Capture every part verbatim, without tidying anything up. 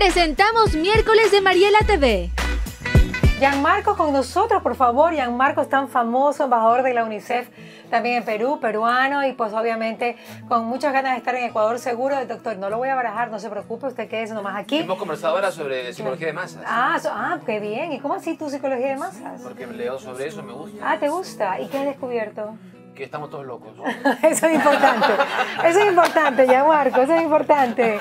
presentamos Miércoles de Mariela T V. Gian Marco con nosotros, por favor. Gian Marco es tan famoso, embajador de la UNICEF, también en Perú, peruano, y pues obviamente con muchas ganas de estar en Ecuador, seguro. Doctor, no lo voy a barajar, no se preocupe, usted quédese nomás aquí. Hemos conversado ahora sobre psicología de masas. Ah, so, ah qué bien. ¿Y cómo así tu psicología de masas? Porque leo sobre eso, me gusta. Ah, ¿te gusta? ¿Y qué has descubierto? Que estamos todos locos, ¿no? Eso es importante, eso es importante, Gian Marco, eso es importante.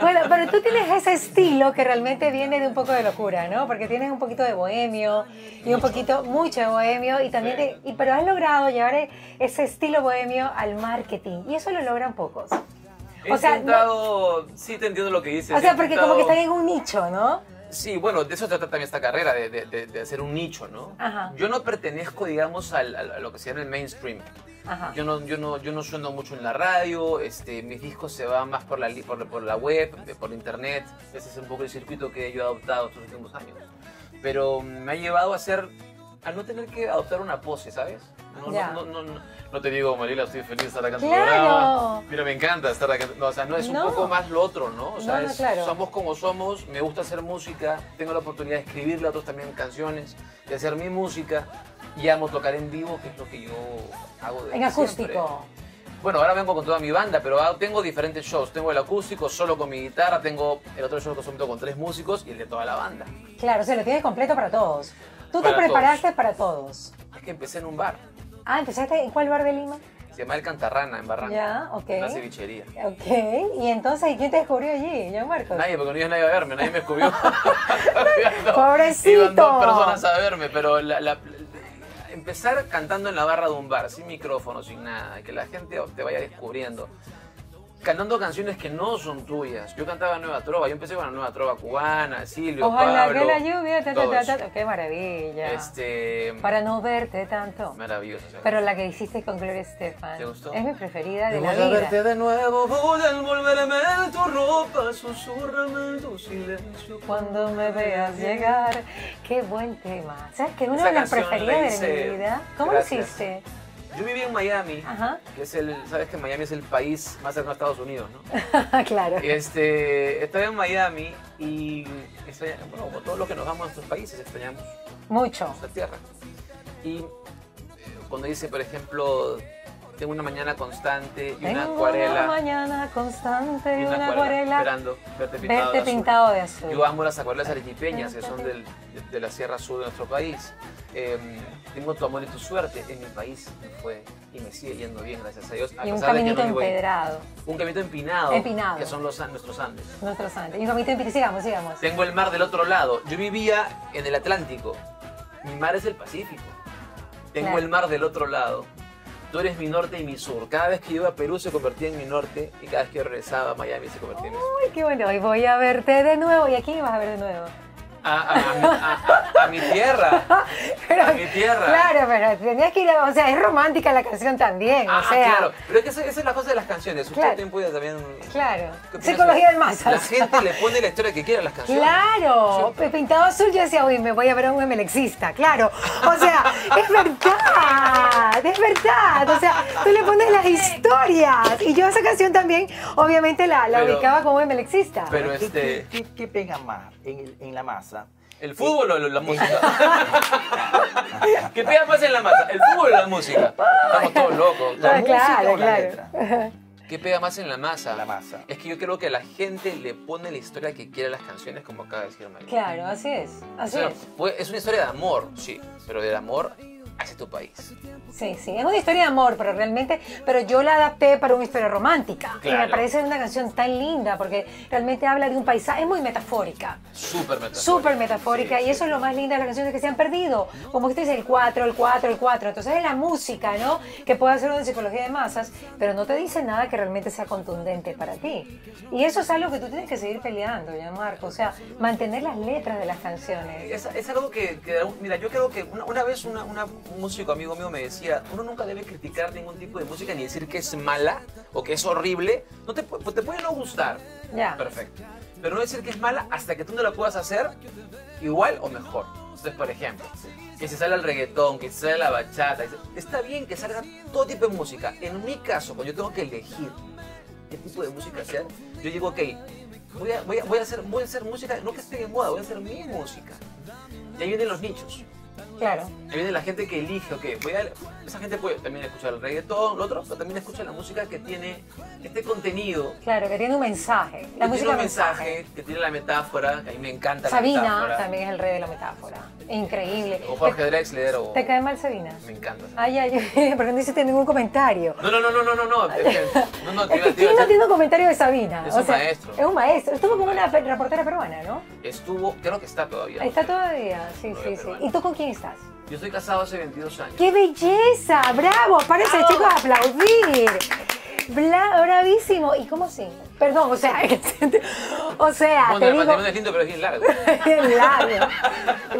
Bueno, pero tú tienes ese estilo que realmente viene de un poco de locura, ¿no? Porque tienes un poquito de bohemio y mucho. un poquito, mucho de bohemio, y también, sí. te, y, pero has logrado llevar ese estilo bohemio al marketing, y eso lo logran pocos. He o sea, intentado, no, sí te entiendo lo que dices. O sea, porque intentado... como que están en un nicho, ¿no? Sí, bueno, de eso trata también esta carrera, de, de, de hacer un nicho, ¿no? Ajá. Yo no pertenezco, digamos, al, al, a lo que se llama el mainstream. Ajá. Yo no, yo no, yo no sueno mucho en la radio, este, mis discos se van más por la, por, por la web, por internet. Ese es un poco el circuito que yo he adoptado estos últimos años. Pero me ha llevado a ser, a no tener que adoptar una pose, ¿sabes? No, yeah. no, no, no, no, no te digo, Mariela, estoy feliz de estar acá en tu programa. Mira, me encanta estar acá. No, o sea, no es un no. poco más lo otro, ¿no? O sea, no, no, es, claro. somos como somos, me gusta hacer música, tengo la oportunidad de escribirle a otros también canciones, de hacer mi música, y amo tocar en vivo, que es lo que yo hago de En acústico. Siempre. Bueno, ahora vengo con toda mi banda, pero tengo diferentes shows. Tengo el acústico solo con mi guitarra, tengo el otro show que someto con tres músicos y el de toda la banda. Claro, o sea, lo tienes completo para todos. Tú para te preparaste todos. para todos. Es que empecé en un bar. Ah, ¿empezaste en cuál bar de Lima? Se llama El Cantarrana, en Barranca. Ya, ok. Una cevichería. Ok. ¿Y entonces quién te descubrió allí, Gian Marco? Nadie, porque no iba nadie a verme, nadie me descubrió. no, ¡Pobrecito! Iban dos personas a verme, pero la, la, la, empezar cantando en la barra de un bar, sin micrófono, sin nada, que la gente te vaya descubriendo. Cantando canciones que no son tuyas. Yo cantaba Nueva Trova, yo empecé con la Nueva Trova cubana, Silvio, Ojalá Pablo, que la lluvia, ta, ta, ta, ta. Qué maravilla. Este... Para no verte tanto. Maravilloso. Pero la que hiciste con Gloria Estefan. ¿Te gustó? Es mi preferida de la vida. Voy a verte de nuevo, voy a envolverme en tu ropa, susurrame en tu silencio cuando me veas llegar. Qué buen tema. ¿Sabes que una de las preferidas de mi vida? ¿Cómo lo hiciste? Yo viví en Miami, Ajá. que es el, sabes que Miami es el país más cercano a Estados Unidos, ¿no? Claro. Este, estaba en Miami y, extraña, bueno, como todos los que nos vamos a nuestros países, extrañamos mucho nuestra tierra. Y cuando dice, por ejemplo, tengo una mañana constante y una acuarela. Tengo una mañana constante y una, una acuarela, acuarela. Esperando verte pintado, verte de, pintado azul. de azul. Yo amo las acuarelas arequipeñas, que son del, de, de la Sierra Sur de nuestro país. Eh, tengo tu amor y tu suerte. En mi país me fue y me sigue yendo bien, gracias a Dios. A y un caminito no empedrado. Un caminito empinado. Empinado. Que son los, nuestros Andes. Nuestros Andes. Y un caminito empinado. Sigamos, sigamos. Tengo el mar del otro lado. Yo vivía en el Atlántico. Mi mar es el Pacífico. Tengo claro. el mar del otro lado. Tú eres mi norte y mi sur. Cada vez que yo iba a Perú se convertía en mi norte y cada vez que yo regresaba a Miami se convertía en mi sur. ¡Uy, qué bueno! Y voy a verte de nuevo. ¿Y aquí me vas a ver de nuevo? A, a, a, a, a mi tierra, pero, a mi tierra. Claro, pero tenías que ir, a, o sea, es romántica la canción también, ah, o sea. claro, pero es que esa, esa es la cosa de las canciones, usted claro. también puede también... Claro, psicología de masas. La gente le pone la historia que quiera a las canciones. Claro, Siempre. pintado azul yo decía, uy, me voy a ver a un emelexista, claro, o sea, es verdad, es verdad, o sea, tú le pones las historias, y yo esa canción también, obviamente la, la pero, ubicaba como emelexista. Pero este... ¿Qué, qué, qué pega más en, el, en la masa? ¿El fútbol o la música? ¿Qué pega más en la masa? ¿El fútbol o la música? Estamos todos locos. ¿La ah, música claro, o la claro. letra? ¿Qué pega más en la masa? La masa. Es que yo creo que la gente le pone la historia que quiere a las canciones, como acaba de decir María. Claro, así es. Así o sea, es. Es una historia de amor, sí, pero del amor hacia tu país. Sí, sí, es una historia de amor, pero realmente, pero yo la adapté para una historia romántica. Claro. Y me parece una canción tan linda, porque realmente habla de un paisaje, es muy metafórica. Súper metafórica. Súper metafórica, sí, y sí. eso es lo más lindo de las canciones que se han perdido. Como este es el cuatro, el cuatro, el cuatro. Entonces es la música, ¿no? Que puede hacer una psicología de masas, pero no te dice nada que realmente sea contundente para ti. Y eso es algo que tú tienes que seguir peleando, Gian Marco. O sea, mantener las letras de las canciones. Es, es algo que, que, mira, yo creo que una, una vez una, una, un músico amigo mío me decía, uno nunca debe criticar ningún tipo de música ni decir que es mala o que es horrible. No te, te puede no gustar, yeah. perfecto, pero no decir que es mala hasta que tú no la puedas hacer igual o mejor. Entonces, por ejemplo, que se sale el reggaetón, que se sale la bachata, está bien que salga todo tipo de música. En mi caso, cuando yo tengo que elegir qué tipo de música hacer, yo digo, ok, voy a, voy a, voy a hacer, voy a hacer música, no que esté de moda, voy a hacer mi música. Y ahí vienen los nichos. Claro. Ahí viene la gente que elige, ok, voy a, esa gente puede también escuchar el reggaetón, lo otro, pero también escucha la música que tiene este contenido. Claro, que tiene un mensaje. La que música tiene un mensaje, mensaje, que tiene la metáfora, que a mí me encanta Sabina la metáfora. Sabina también es el rey de la metáfora. Increíble. O Jorge te, Drexler o... ¿Te cae mal Sabina? Me encanta. Ay, ay, porque no hiciste ningún comentario. No, no, no, no, no, no, no. no, no ¿Quién no hacer... tiene un comentario de Sabina? Es o un sea, maestro. Es un maestro. Estuvo como una reportera peruana, ¿no? Estuvo, creo que está todavía. Está no sé. todavía, sí, sí, sí. ¿Y tú con quién estás? Yo estoy casado hace veintidós años. ¡Qué belleza! ¡Bravo! ¡Párese, ¡Bravo! chicos, a aplaudir! Bla, bravísimo. ¿Y cómo sí? Perdón, o sea, o sea, bueno, te el digo... matrimonio es lindo, pero es bien largo. Bien largo.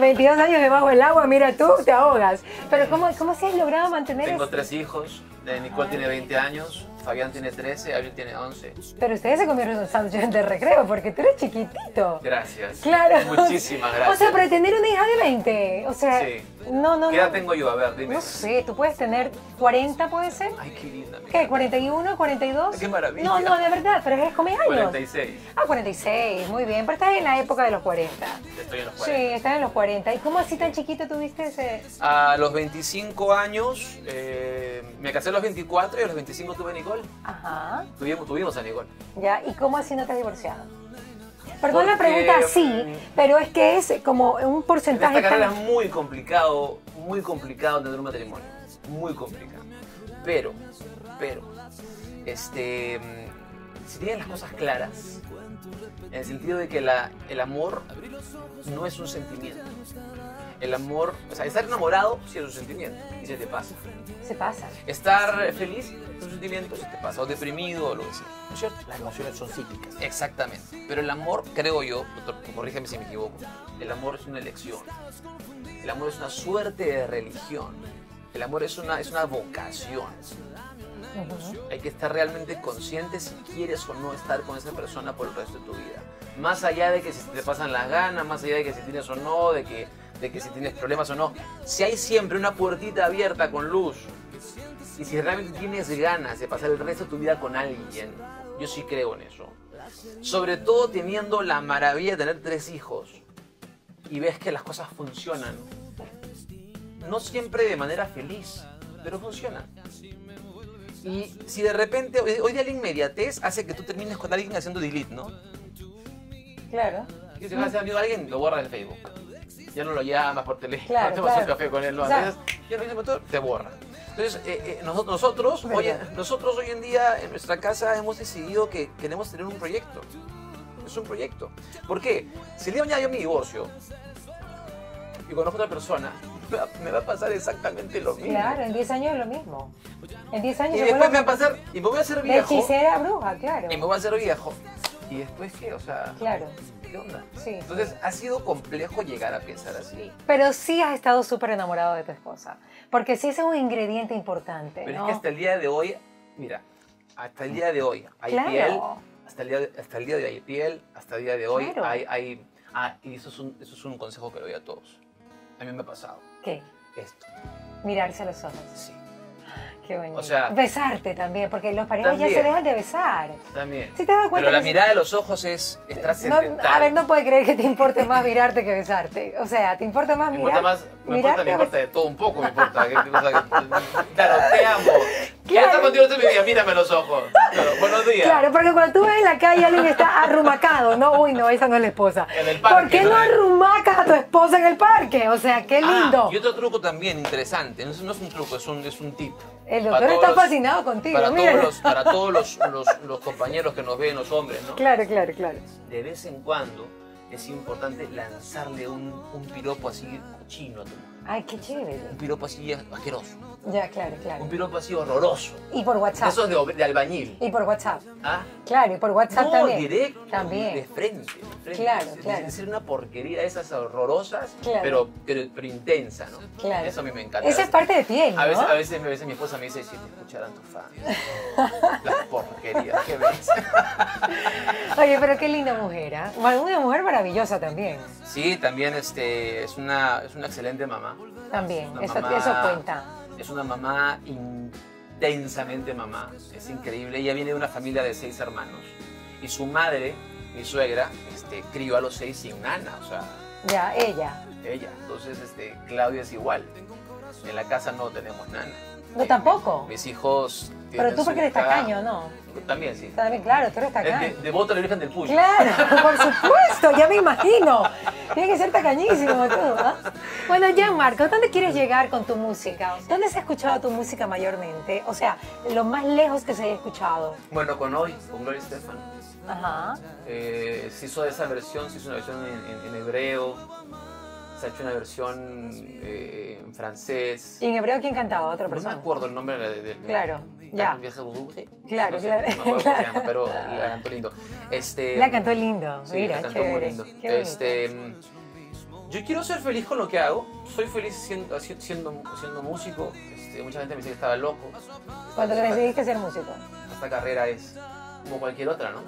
veintidós años debajo del agua, mira tú, te ahogas. Pero ¿cómo, cómo se has logrado mantener eso? Tengo ese... tres hijos. Nicole Ay. tiene veinte años, Fabián tiene trece, Abril tiene once. Pero ustedes se comieron un sándwich de recreo porque tú eres chiquitito. Gracias. Claro. Muchísimas gracias. O sea, para tener una hija de veinte. O sea, sí. no, no, ¿Qué edad no. tengo yo? A ver, dime. No sé, tú puedes tener cuarenta, ¿puede ser? Ay, qué linda. ¿Qué? ¿cuarenta y uno, cuarenta y dos? Qué maravilla. No, no, de verdad, pero eres con mis años. cuarenta y seis. Ah, cuarenta y seis, muy bien. Pero estás en la época de los cuarenta. Estoy en los cuarenta. Sí, estás en los cuarenta. ¿Y cómo así tan chiquito tuviste ese...? A los veinticinco años, eh, me casé a los veinticuatro y a los veinticinco tuve Nicole. Ajá. Tuvimos, tuvimos a Nicole. Ya, ¿y cómo así no te has divorciado? Perdón Porque, la pregunta así, pero es que es como un porcentaje... En esta carrera tan... es muy complicado, muy complicado tener un matrimonio. Muy complicado. Pero, pero, este... si tienen las cosas claras, en el sentido de que la, el amor no es un sentimiento. El amor, o sea, estar enamorado sí es un sentimiento y se te pasa. Se pasa. Estar feliz es un sentimiento, se te pasa. O deprimido o lo que sea. ¿No es cierto? Las emociones son cíclicas. Exactamente. Pero el amor, creo yo, corrígeme si me equivoco, el amor es una elección. El amor es una suerte de religión. El amor es una, es una vocación. Uh-huh. Hay que estar realmente consciente si quieres o no estar con esa persona por el resto de tu vida. Más allá de que si te pasan las ganas, más allá de que si tienes o no, de que, de que si tienes problemas o no. Si hay siempre una puertita abierta con luz y si realmente tienes ganas de pasar el resto de tu vida con alguien, yo sí creo en eso. Sobre todo teniendo la maravilla de tener tres hijos y ves que las cosas funcionan. No siempre de manera feliz, pero funciona. Y si de repente, hoy día la inmediatez hace que tú termines con alguien haciendo delete, ¿no? Claro. Y si vas a hacer amigo a alguien, lo borras del Facebook. Ya no lo llamas por teléfono, claro, no te vas claro. a hacer café con él, no, o sea, ya no hice motor, te borra. Entonces, eh, eh, nosotros, nosotros, hoy, nosotros hoy en día en nuestra casa hemos decidido que queremos tener un proyecto. Es un proyecto. ¿Por qué? Si le añado yo mi divorcio y conozco a otra persona, me va a pasar exactamente lo mismo. Claro, en diez años es lo mismo. En diez años... Y después me va a pasar... Y me voy a hacer viejo. De hechicera bruja, claro. Y me voy a hacer viejo. ¿Y después qué? O sea... Claro. ¿Qué onda? Sí. Entonces, sí. ha sido complejo llegar a pensar así. Pero sí has estado súper enamorado de tu esposa. Porque sí ese es un ingrediente importante, Pero ¿no? es que hasta el día de hoy... Mira, hasta el día de hoy hay claro. piel. Hasta el, día de, hasta el día de hoy hay piel. Hasta el día de hoy claro. hay, hay... Ah, y eso es, un, eso es un consejo que doy a todos. A mí me ha pasado. ¿Qué? Esto. Mirarse a los ojos. Sí. Qué bonito. O sea, besarte también, porque los parejas también, ya se dejan de besar. También. ¿Sí te das cuenta? Pero la mirada de los ojos es, es trascendental. No, a ver, no puede creer que te importe más mirarte que besarte. O sea, ¿te importa más mirar? Me importa más, me importa, me importa de todo un poco, me importa. Que, o sea, que, claro, te amo. Claro. Ya está contigo todos mis días, mírame los ojos. Claro, buenos días. Claro, porque cuando tú ves en la calle alguien está arrumacado, no, uy, no, esa no es la esposa. En el parque. ¿Por qué no, no arrumacas a tu esposa en el parque? O sea, qué lindo. Ah, y otro truco también interesante, no es, no es un truco, es un, es un tip. El doctor está fascinado contigo, para mira. Todos los, para todos los, los, los compañeros que nos ven, los hombres, ¿no? Claro, claro, claro. De vez en cuando es importante lanzarle un, un piropo así cochino a tu mujer. Ay, qué chévere. Un piropo así asqueroso. Ya, claro, claro. Un piropo así horroroso. Y por WhatsApp. Eso es de, de albañil. Y por WhatsApp. Ah. Claro, y por WhatsApp no, también. directo. También. De frente. De frente. Claro, es, claro. Es decir, una porquería de esas horrorosas, claro. pero, pero, pero intensa, ¿no? Claro. Eso a mí me encanta. Esa es parte de piel, ¿no? A veces, a veces, a veces mi esposa me dice, si te escucharan tus fans. Las porquerías que ves. Oye, pero qué linda mujer, ¿ah? ¿eh? Una mujer maravillosa también. Sí, también este, es, una, es una excelente mamá. También, es eso, mamá, eso cuenta. Es una mamá intensamente mamá, es increíble. Ella viene de una familia de seis hermanos y su madre mi suegra este, crió a los seis sin nana, o sea... Ya, ella. Ella. Entonces, este, Claudia es igual. En la casa no tenemos nana. ¿No eh, tampoco? Mis hijos... Pero tú porque eres tacaño, ¿no? También, sí. También, claro, tú eres tacaño. Devoto a la Virgen del Puyo. Claro, por supuesto, ya me imagino. Tiene que ser tacañísimo tú, ¿no? Bueno, Gian Marco, ¿dónde quieres llegar con tu música? ¿Dónde se ha escuchado tu música mayormente? O sea, lo más lejos que se haya escuchado. Bueno, con hoy, con Gloria Estefan. Ajá. Eh, se hizo esa versión, se hizo una versión en, en, en hebreo. Se ha hecho una versión eh, en francés. ¿Y en hebreo quién cantaba? ¿Otra persona? No me acuerdo el nombre del... De, de, claro, de, ya. Vieja Budú. Claro, no sé, claro. No me acuerdo cómo se llama, pero la cantó lindo. Este, la cantó lindo, sí, mira, la cantó chévere, muy lindo. Este, yo quiero ser feliz con lo que hago. Soy feliz siendo, siendo, siendo músico. Este, mucha gente me dice que estaba loco. ¿Cuándo te decidiste ser músico? Esta carrera es como cualquier otra, ¿no?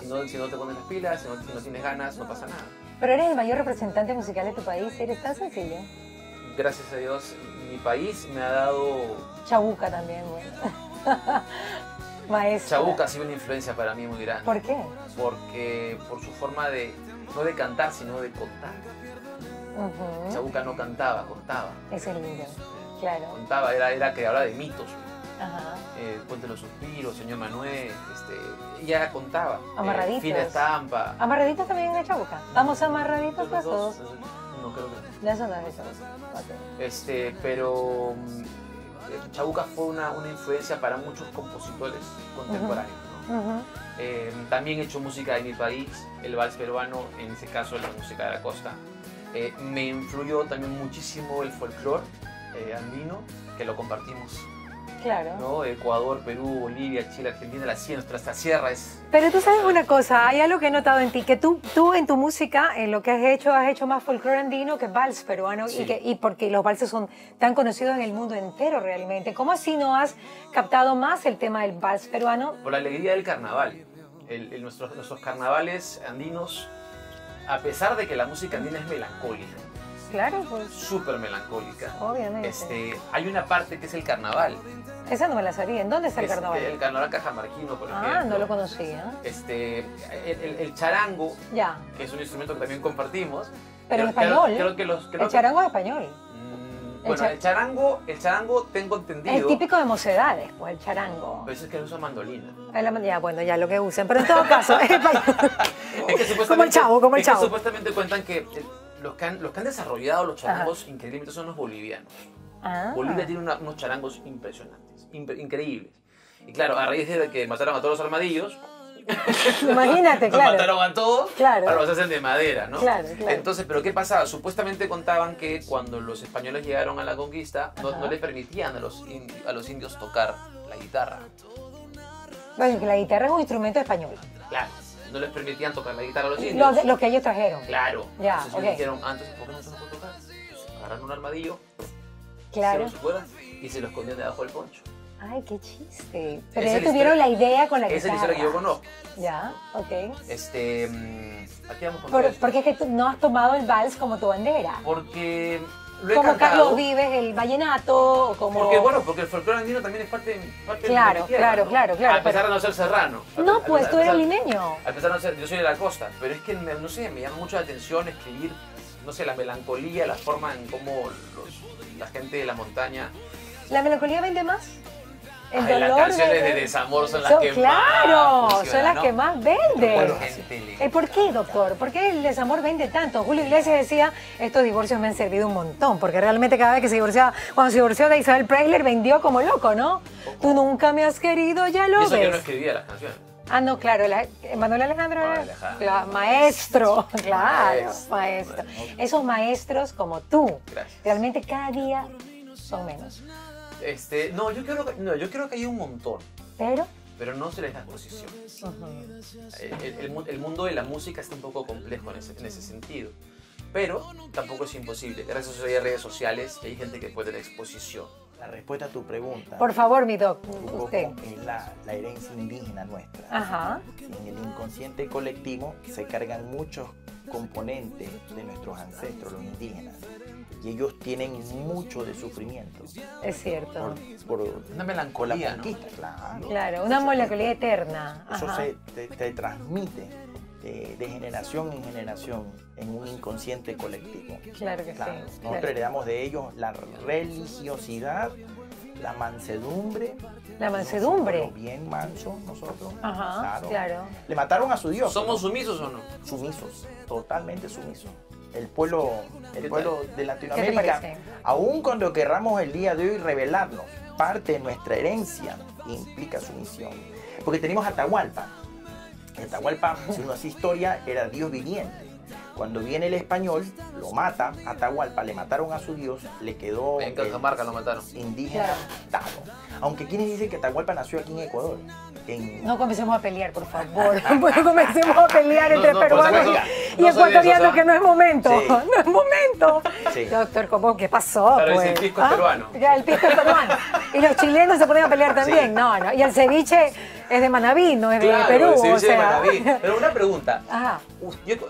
Si no, si no te pones las pilas, si no, si no tienes ganas, no pasa nada. Pero eres el mayor representante musical de tu país, eres tan sencillo. Gracias a Dios, mi país me ha dado... Chabuca también, bueno. Maestra. Chabuca ha sido una influencia para mí muy grande. ¿Por qué? Porque por su forma de, no de cantar, sino de contar. Uh-huh. Chabuca no cantaba, contaba. Eso es lindo, claro. Contaba, era, era que hablaba de mitos. Ajá. Eh, Puente los Suspiros, Señor Manuel, este, ella contaba. Amarraditos. Eh, Fina estampa. Amarraditos también de Chabuca. Vamos amarraditos los dos. No, no creo que. Eso no es eso. Okay. Este, pero eh, Chabuca fue una, una influencia para muchos compositores contemporáneos. Uh-huh. ¿No? Uh-huh. eh, también he hecho música de mi país, el vals peruano, en ese caso la música de la costa. Eh, me influyó también muchísimo el folclore eh, andino, que lo compartimos. Claro. ¿No? Ecuador, Perú, Bolivia, Chile, Argentina, la sierra, nuestra sierra es... Pero tú sabes una cosa, hay algo que he notado en ti, que tú, tú en tu música, en lo que has hecho, has hecho más folclore andino que vals peruano, sí. y, que, y porque los valses son tan conocidos en el mundo entero realmente. ¿Cómo así no has captado más el tema del vals peruano? Por la alegría del carnaval. El, el, nuestros, nuestros carnavales andinos, a pesar de que la música andina es melancólica, claro, pues. Súper melancólica. Obviamente. Este, hay una parte que es el carnaval. Esa no me la sabía. ¿En dónde está el este, carnaval? El carnaval cajamarquino, por ejemplo. Ah, no lo conocía. Este, el, el, el charango, ya. que es un instrumento que también compartimos. Pero en español. Creo que los, creo el charango que... es español. Bueno, el, char... el charango, el charango tengo entendido. Es típico de mocedades, pues, el charango. Pero eso es que usa mandolina. La, ya, bueno, ya lo que usan. Pero en todo caso, es español. Es que como el chavo, como el chavo. Es que supuestamente cuentan que... El, Los que, han, los que han desarrollado los charangos Ajá. increíblemente son los bolivianos. Ah. Bolivia tiene una, unos charangos impresionantes, impre, increíbles. Y claro, a raíz de que mataron a todos los armadillos, imagínate, claro. mataron a todos, claro. ahora los hacen de madera, ¿no? Claro, claro. Entonces, ¿pero qué pasaba? Supuestamente contaban que cuando los españoles llegaron a la conquista, no, no les permitían a los, in, a los indios tocar la guitarra. Bueno, que la guitarra es un instrumento español. Claro. No les permitían tocar la guitarra a los indios. Los, los que ellos trajeron. Claro. Ya, entonces okay. dijeron, ah, entonces, ¿por qué no se los puede tocar? Entonces, agarraron un armadillo, claro. se los y se lo escondían debajo del poncho. Ay, qué chiste. Pero ellos tuvieron la idea con la guitarra. Esa es la historia que yo conozco. Ya, ok. Este, aquí vamos con Por, ¿Por qué es que tú no has tomado el vals como tu bandera? Porque lo he Como cantado. Carlos Vives, el vallenato, o como... Porque, bueno, porque el folclore andino también es parte, parte claro, de mi tierra, Claro, ¿no? claro, claro. A pesar pero... de no ser serrano. No, a, pues, a, tú a, eres a, limeño. A pesar de no ser... Yo soy de la costa, pero es que, me, no sé, me llama mucho la atención escribir, no sé, la melancolía, la forma en cómo los, la gente de la montaña... ¿La melancolía vende más? El Ay, dolor las canciones de, de desamor son las son, que claro, más Claro, son las ¿no? que más venden. Bueno, gente ¿Por qué, doctor? ¿Por qué el desamor vende tanto? Julio Iglesias decía, estos divorcios me han servido un montón, porque realmente cada vez que se divorciaba, cuando se divorció de Isabel Preisler, vendió como loco, ¿no? Poco. Tú nunca me has querido, ya lo ves. Eso que no escribía las canciones. Ah, no, claro, la, Manuel Alejandro era claro, maestro, claro, maestro. maestro. Esos maestros como tú, Gracias. realmente cada día son menos. Este, no, yo creo que, no, yo creo que hay un montón. ¿Pero? Pero no se les da exposición. Uh-huh. el, el, el mundo de la música está un poco complejo en ese, en ese sentido. Pero tampoco es imposible. Gracias a las redes sociales hay gente que puede tener exposición. La respuesta a tu pregunta. Por favor, mi doc, usted. Es la, la herencia indígena nuestra. Ajá. En el inconsciente colectivo se cargan muchos componentes de nuestros ancestros, los indígenas. Y ellos tienen mucho de sufrimiento. Es cierto. Por, por una melancolía, ¿no? Claro, claro, una melancolía eterna. Eso se, te, te transmite. de, de generación en generación en un inconsciente colectivo. Claro que claro, sí. Nosotros claro. heredamos de ellos la religiosidad, la mansedumbre. La mansedumbre. Nosotros, bien manso nosotros. Ajá, claro. claro. Le mataron a su Dios. ¿Somos ¿no? sumisos o no? Sumisos, totalmente sumisos. El pueblo, el pueblo de Latinoamérica, aún cuando querramos el día de hoy revelarnos, parte de nuestra herencia implica sumisión. Porque tenemos Atahualpa. Atahualpa, si uno hace historia, era Dios viviente. Cuando viene el español, lo mata, Atahualpa, le mataron a su Dios, le quedó en Cajamarca lo mataron. Indígena Tado. Aunque quienes dicen que Atahualpa nació aquí en Ecuador. En... No comencemos a pelear, por favor. No comencemos a pelear entre no, no, peruanos no y no ecuatorianos, o sea, que no es momento. Sí. No es momento. Sí. Doctor, ¿cómo? ¿Qué pasó? Pero pues? El pisco es peruano. ¿Ah? Ya, el pisco es peruano. Y los chilenos se ponen a pelear también. Sí. No, no. Y el ceviche es de Manabí, no es claro, de Perú. El ceviche o sea... de Manabí. Pero una pregunta. Ajá.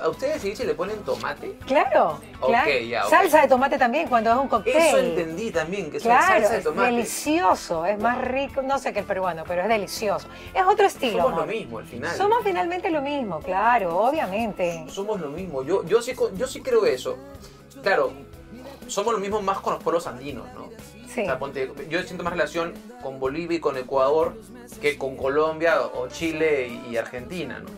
¿A ustedes el ceviche le ponen tomate? Claro. Okay, claro. Ya, okay. Salsa de tomate también cuando es un cóctel. Eso entendí también, que claro, salsa de tomate. Es delicioso, es más rico, no sé qué el peruano, pero es delicioso. Es otro estilo. Somos amor. Lo mismo al final. Somos finalmente lo mismo, claro, obviamente. Somos lo mismo. Yo, yo, sí, yo sí creo eso. Claro, somos lo mismo más con los pueblos andinos, ¿no? Sí. O sea, ponte, yo siento más relación con Bolivia y con Ecuador que con Colombia o Chile y Argentina, ¿no?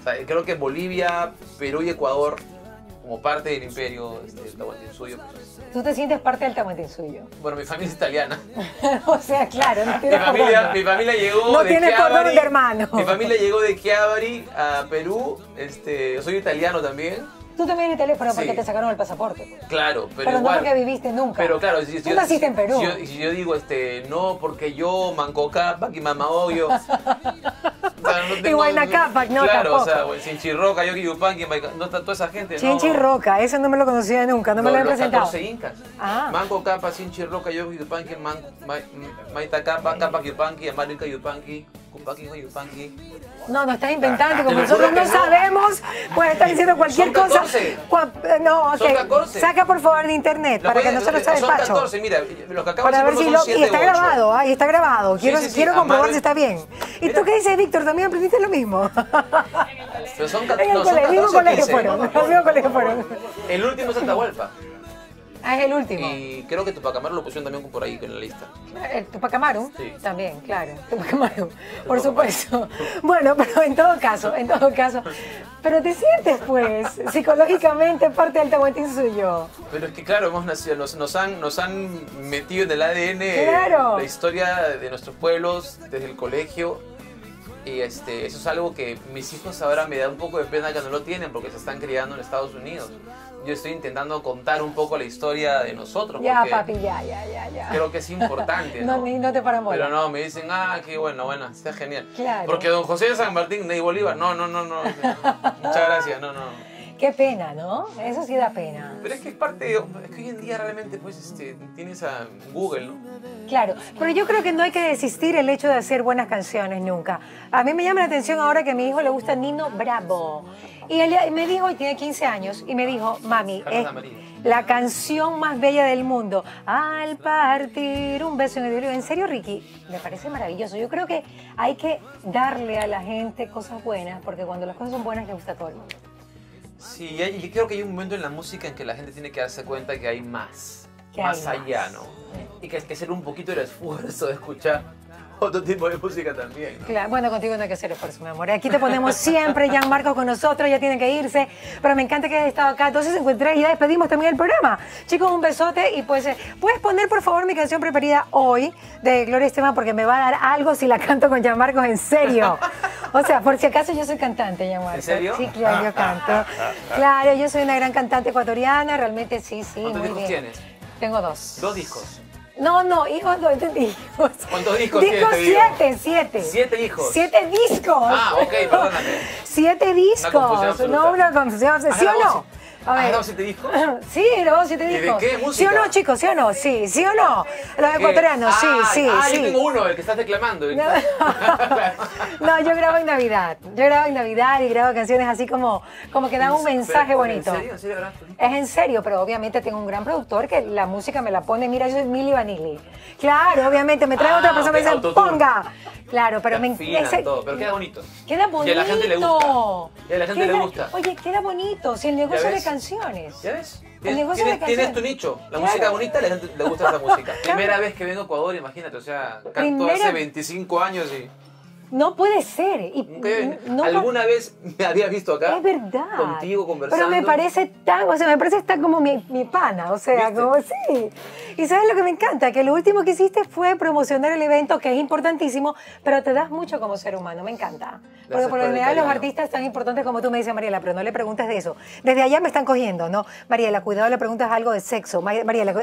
O sea, creo que Bolivia, Perú y Ecuador, como parte del imperio del Tahuantinsuyo. ¿Tú te sientes parte del Tahuantinsuyo? Bueno, mi familia es italiana. O sea, claro, no tiene mi familia, mi familia llegó no de tienes Chiavari, de hermano. Mi familia llegó de Chiavari a Perú. Este, soy italiano también. Tú también eres italiano, pero sí. Porque te sacaron el pasaporte. Claro, pero, pero igual, no porque viviste nunca. Pero claro, si, tú yo, naciste si, en Perú. Si, si yo digo, este, no, porque yo, Manco Capac y Mama Ocllo. No tengo, y Huayna Capac, no, claro, tampoco. Claro, o sea, Sinchi Roca, Yogi Yupanqui, no está toda esa gente. Sinchi no. Roca, eso no me lo conocía nunca, no me no, lo había presentado. Los catorce incas. Ah. Manco Capac, Sinchi Roca, Yogi Yupanqui, Man, Ma, Maita Capac, Capac Yupanqui, Amarica Yupanqui, Cupanqui, Yupanqui. No, no estás inventando, ah, como nosotros no, no sabemos, pues estás diciendo cualquier son cosa. Cua, no, ok. Son catorce. Saca por favor de internet lo para puede, que nosotros se despacho. Son catorce, mira, los que acabo de decir si son siete, y está grabado, ahí está grabado. Quiero, sí, sí, sí, quiero comprobar si está bien. ¿Y mira, tú qué dices, Víctor? También aprendiste lo mismo. Pero son catorce. En el colegio, mismo colegio fueron. El último es Atahualpa. Ah, es el último. Y creo que Tupac Amaru lo pusieron también por ahí en la lista. El Tupac Amaru, sí. También, claro. Tupac Amaru, por supuesto. Bueno, pero en todo caso, en todo caso. Pero te sientes, pues, psicológicamente parte del Tahuantinsuyo. Pero es que, claro, hemos nacido, nos, nos, han, nos han metido en el A D N claro. La historia de nuestros pueblos desde el colegio. Y este, eso es algo que mis hijos ahora me da un poco de pena que no lo tienen porque se están criando en Estados Unidos. Yo estoy intentando contar un poco la historia de nosotros. Ya, papi, ya, ya, ya, ya. Creo que es importante, ¿no? No, no te paramos. Pero no, me dicen, ah, qué bueno, bueno, está genial. Claro. Porque don José de San Martín y Bolívar, no, no, no, no. Muchas gracias, no, no. Qué pena, ¿no? Eso sí da pena. Pero es que es parte de... Es que hoy en día realmente, pues, este, tienes a Google, ¿no? Claro. Pero yo creo que no hay que desistir el hecho de hacer buenas canciones nunca. A mí me llama la atención ahora que a mi hijo le gusta Nino Bravo. Y él me dijo, y tiene quince años, y me dijo, mami, es la canción más bella del mundo. Al partir un beso en el diablo. En serio, Ricky, me parece maravilloso. Yo creo que hay que darle a la gente cosas buenas, porque cuando las cosas son buenas, le gusta a todo el mundo. Sí, hay, yo creo que hay un momento en la música en que la gente tiene que darse cuenta que hay más, que más hay allá, más. ¿No? Y que hay que hacer un poquito el esfuerzo de escuchar otro tipo de música también, ¿no? Claro, bueno, contigo no hay que hacer esfuerzo, mi amor. Aquí te ponemos siempre, Gian Marco con nosotros, ya tienen que irse, pero me encanta que hayas estado acá, doce cincuenta y tres, y ya despedimos también el programa. Chicos, un besote y pues, ¿puedes poner por favor mi canción preferida hoy de Gloria Estefan? Porque me va a dar algo si la canto con Gian Marco, en serio. O sea, por si acaso yo soy cantante, Gian Marco. ¿En serio? Sí, claro, yo canto. Claro, yo soy una gran cantante ecuatoriana, realmente sí, sí, muy bien. ¿Cuántos discos tienes? Tengo dos. ¿Dos discos? No, no, hijos no entendí. Hijos. ¿Cuántos discos tienes? Discos siete, siete. ¿Siete hijos? Siete discos. Ah, ok, perdóname. Siete discos. Una confusión absoluta. No, una confusión. ¿Sí o no? A ver. ¿Has dado siete discos? Sí, he grabado siete discos. ¿De qué música? ¿Sí o no, chicos? ¿Sí o no? Sí, ¿sí o no? Los ecuatorianos, sí, sí, ah, sí. Yo tengo uno, el que estás declamando. No. No, yo grabo en Navidad. Yo grabo en Navidad y grabo canciones así como, como que dan un mensaje bonito. ¿En serio? ¿En serio grabaste? Es en serio, pero obviamente tengo un gran productor que la música me la pone. Mira, yo soy Milly Vanilli. Claro, obviamente, me trae ah, otra persona okay, y me dice, ponga. Claro, pero me encanta. Pero queda bonito. Queda bonito. Y a la gente le gusta. Y a la gente queda, le gusta. Oye, queda bonito. Si el negocio de canciones. ¿Ya ves? El negocio de canciones. Tienes tu nicho. La claro. música bonita, a la gente le gusta esa música. Primera vez que vengo a Ecuador, imagínate. O sea, canto Primera... hace veinticinco años y... No puede ser. Y no, alguna vez me había visto acá. Es verdad. Contigo conversando. Pero me parece tan, o sea, me parece tan como mi, mi pana, o sea, ¿viste? Como sí. Y sabes lo que me encanta, que lo último que hiciste fue promocionar el evento, que es importantísimo, pero te das mucho como ser humano, me encanta. Gracias. Porque por lo general los artistas tan importantes como tú me dices, Mariela, pero no le preguntes de eso. Desde allá me están cogiendo, ¿no? Mariela, cuidado, le preguntas algo de sexo. Mariela,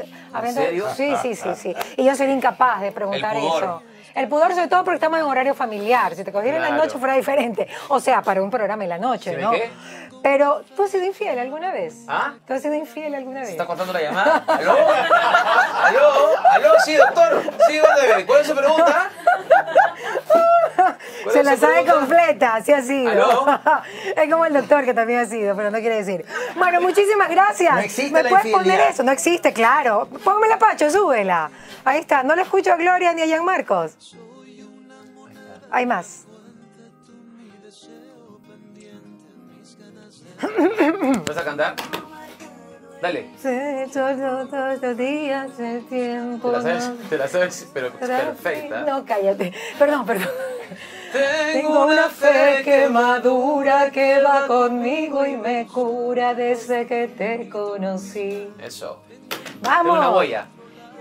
¿en serio? Sí, sí, sí, sí. Y yo soy incapaz de preguntar eso. El pudor, sobre todo porque estamos en horario familiar. Si te cogieran claro. en la noche fuera diferente. O sea, para un programa en la noche, ¿no? ¿Qué? Pero, ¿tú has sido infiel alguna vez? ¿Ah? ¿Tú has sido infiel alguna vez? ¿Se está cortando la llamada? ¿Aló? ¿Aló? ¿Aló? Sí, doctor. Sí, ¿dónde? ¿Cuál es su pregunta? Se la sabe completa, así ha sido. ¿Aló? Es como el doctor que también ha sido, pero no quiere decir. Bueno, muchísimas gracias. No existe ¿Me la puedes infidelidad? Poner eso? No existe, claro. Pónmela, Pacho, súbela. Ahí está. No lo escucho a Gloria ni a Gian Marco. Hay más. ¿Vas a cantar? Dale. Todos los días el tiempo. Te la sabes, te la sabes, pero perfecta. No, cállate. Perdón, perdón. Tengo una fe que madura, que va conmigo y me cura desde que te conocí. Eso. Vamos. Tengo una huella.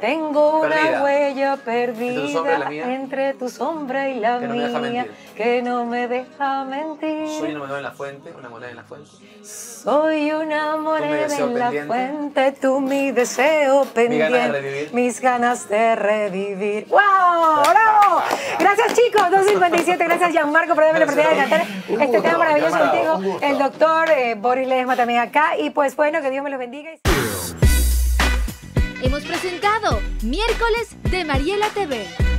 Tengo perdida. Una huella perdida entre tu sombra y la mía que no me deja mentir. Soy una moneda en la fuente, una moneda en la fuente. Soy una moneda en la fuente, tú mi deseo pendiente, mis ganas de revivir. ¡Wow! ¡Bravo! Gracias chicos, dos cincuenta y siete, gracias Gian Marco por darme la oportunidad de cantar este tema maravilloso contigo. El doctor eh, Boris Lesma también acá y pues bueno, que Dios me los bendiga. Y... Hemos presentado Miércoles de Mariela T V.